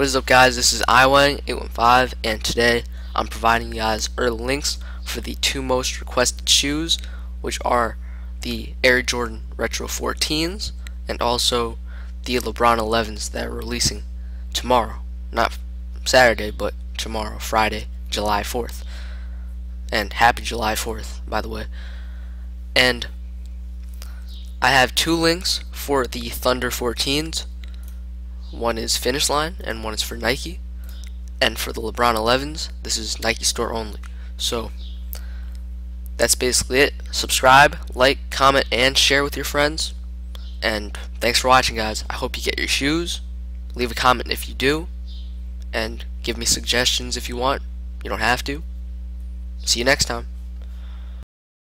What is up, guys? This is iWang815, and today I'm providing you guys early links for the two most requested shoes, which are the Air Jordan Retro 14s and also the LeBron 11s that are releasing tomorrow. Not Saturday, but tomorrow, Friday, July 4th. And happy July 4th, by the way. And I have two links for the Thunder 14s. One is Finish Line and one is for Nike, and for the LeBron 11s this is Nike store only. So that's basically it. Subscribe, like, comment, and share with your friends, and thanks for watching, guys. I hope you get your shoes. Leave a comment if you do, and give me suggestions if you want. You don't have to. See you next time.